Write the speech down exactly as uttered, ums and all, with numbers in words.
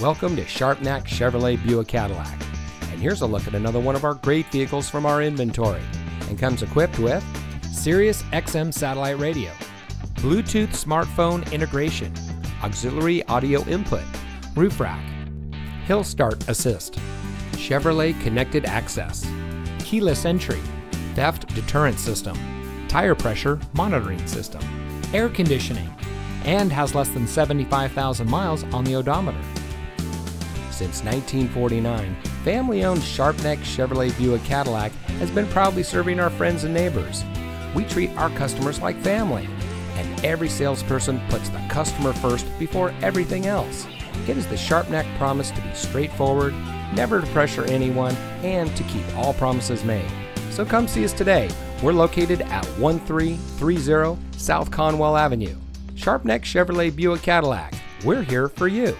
Welcome to Sharpnack Chevrolet Buick Cadillac, and here's a look at another one of our great vehicles from our inventory, and comes equipped with Sirius X M satellite radio, Bluetooth smartphone integration, auxiliary audio input, roof rack, hill start assist, Chevrolet connected access, keyless entry, theft deterrent system, tire pressure monitoring system, air conditioning, and has less than seventy-five thousand miles on the odometer. Since nineteen forty-nine, family-owned Sharpnack Chevrolet Buick Cadillac has been proudly serving our friends and neighbors. We treat our customers like family, and every salesperson puts the customer first before everything else. It is the Sharpnack promise to be straightforward, never to pressure anyone, and to keep all promises made. So come see us today. We're located at one three three zero South Conwell Avenue. Sharpnack Chevrolet Buick Cadillac. We're here for you.